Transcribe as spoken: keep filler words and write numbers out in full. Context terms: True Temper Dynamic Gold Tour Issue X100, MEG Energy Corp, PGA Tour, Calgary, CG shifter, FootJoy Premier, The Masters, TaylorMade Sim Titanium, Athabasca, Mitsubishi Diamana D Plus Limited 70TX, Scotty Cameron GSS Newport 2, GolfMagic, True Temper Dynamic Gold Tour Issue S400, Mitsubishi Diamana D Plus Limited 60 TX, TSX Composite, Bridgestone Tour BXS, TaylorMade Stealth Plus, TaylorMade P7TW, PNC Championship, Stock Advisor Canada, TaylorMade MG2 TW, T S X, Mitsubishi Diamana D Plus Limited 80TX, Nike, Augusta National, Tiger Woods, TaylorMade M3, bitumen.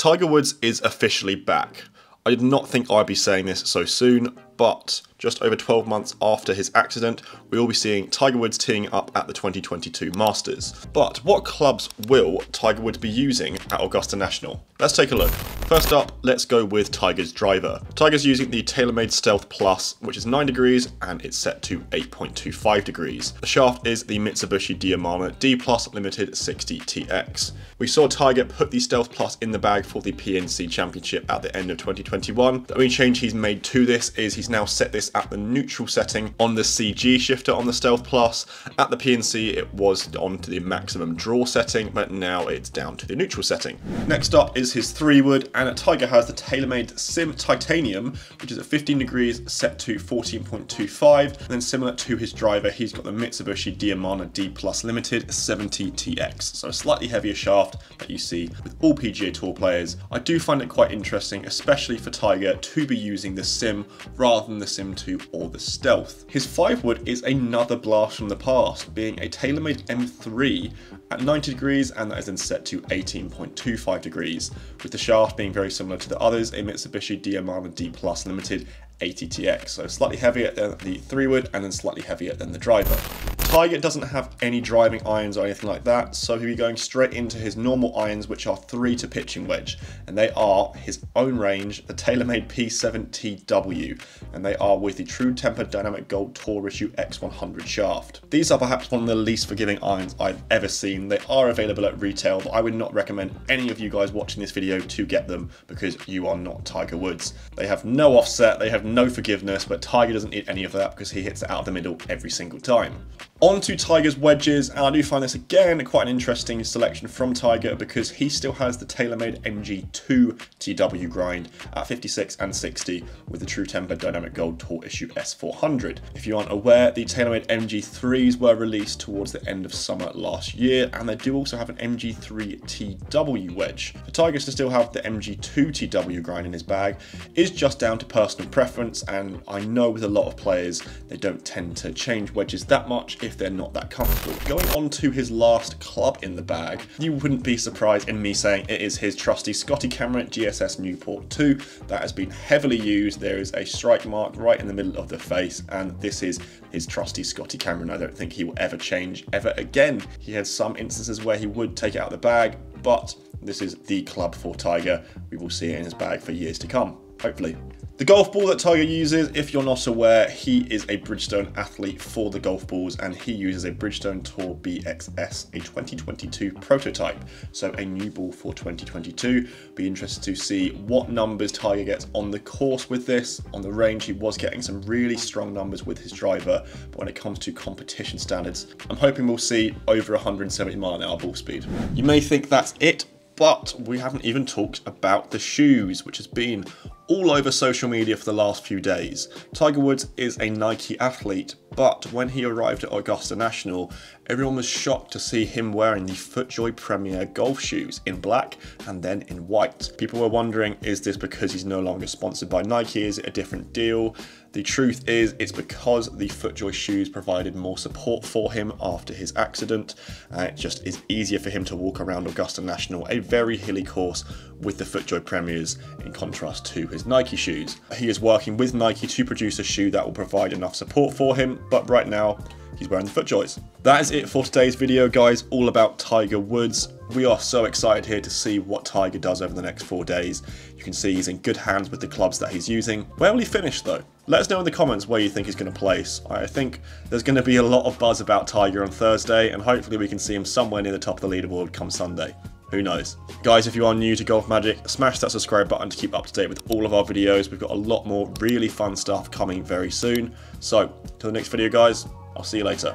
Tiger Woods is officially back. I did not think I'd be saying this so soon, but just over twelve months after his accident, we will be seeing Tiger Woods teeing up at the twenty twenty-two Masters. But what clubs will Tiger Woods be using at Augusta National? Let's take a look. First up, let's go with Tiger's driver. Tiger's using the TaylorMade Stealth Plus, which is nine degrees, and it's set to eight point two five degrees. The shaft is the Mitsubishi Diamana D Plus Limited sixty T X. We saw Tiger put the Stealth Plus in the bag for the P N C Championship at the end of twenty twenty-one. The only change he's made to this is he's now set this at the neutral setting on the C G shifter on the Stealth Plus. At the P N C it was on to the maximum draw setting, but now it's down to the neutral setting. Next up is his three wood, and Tiger has the TaylorMade Sim Titanium, which is at fifteen degrees, set to fourteen point two five, and then similar to his driver he's got the Mitsubishi Diamana D Plus Limited seventy T X, so a slightly heavier shaft that you see with all P G A Tour players. I do find it quite interesting, especially for Tiger, to be using the Sim rather than the Sim two or the Stealth. His five wood is another blast from the past, being a TaylorMade M three at ninety degrees, and that is then set to eighteen point two five degrees, with the shaft being very similar to the others, a Mitsubishi Diamana D Plus Limited eighty T X, so slightly heavier than the three wood and then slightly heavier than the driver. Tiger doesn't have any driving irons or anything like that, so he'll be going straight into his normal irons, which are three to pitching wedge, and they are his own range, the TaylorMade P seven T W, and they are with the True Temper Dynamic Gold Tour Issue X one hundred shaft. These are perhaps one of the least forgiving irons I've ever seen. They are available at retail, but I would not recommend any of you guys watching this video to get them, because you are not Tiger Woods. They have no offset, they have no forgiveness, but Tiger doesn't need any of that because he hits it out of the middle every single time. Onto Tiger's wedges, and I do find this again quite an interesting selection from Tiger, because he still has the TaylorMade M G two T W grind at fifty-six and sixty with the True Temper Dynamic Gold Tour Issue S four hundred. If you aren't aware, the TaylorMade M G threes were released towards the end of summer last year, and they do also have an M G three T W wedge. For Tiger to still have the M G two T W grind in his bag is just down to personal preference, and I know with a lot of players they don't tend to change wedges that much if they're not that comfortable. Going on to his last club in the bag, you wouldn't be surprised in me saying it is his trusty Scotty Cameron G S S Newport two that has been heavily used. There is a strike mark right in the middle of the face, and this is his trusty Scotty Cameron. I don't think he will ever change ever again. He had some instances where he would take it out of the bag, but this is the club for Tiger. We will see it in his bag for years to come, hopefully. The golf ball that Tiger uses, if you're not aware, he is a Bridgestone athlete for the golf balls, and he uses a Bridgestone Tour B X S, a twenty twenty-two prototype, so a new ball for twenty twenty-two. Be interested to see what numbers Tiger gets on the course with this. On the range, he was getting some really strong numbers with his driver, but when it comes to competition standards, I'm hoping we'll see over one hundred seventy mile an hour ball speed. You may think that's it, but we haven't even talked about the shoes, which has been all over social media for the last few days. Tiger Woods is a Nike athlete, but when he arrived at Augusta National, everyone was shocked to see him wearing the FootJoy Premier golf shoes in black and then in white. People were wondering, is this because he's no longer sponsored by Nike? Is it a different deal? The truth is, it's because the FootJoy shoes provided more support for him after his accident. Uh, it just is easier for him to walk around Augusta National, a very hilly course, with the FootJoy Premiers in contrast to his Nike shoes. He is working with Nike to produce a shoe that will provide enough support for him, but right now he's wearing the FootJoys. That is it for today's video, guys, all about Tiger Woods. We are so excited here to see what Tiger does over the next four days. You can see he's in good hands with the clubs that he's using. Where will he finish though? Let us know in the comments where you think he's going to place. I think there's going to be a lot of buzz about Tiger on Thursday, and hopefully we can see him somewhere near the top of the leaderboard come Sunday. Who knows? Guys, if you are new to Golf Magic, smash that subscribe button to keep up to date with all of our videos. We've got a lot more really fun stuff coming very soon. So, till the next video, guys, I'll see you later.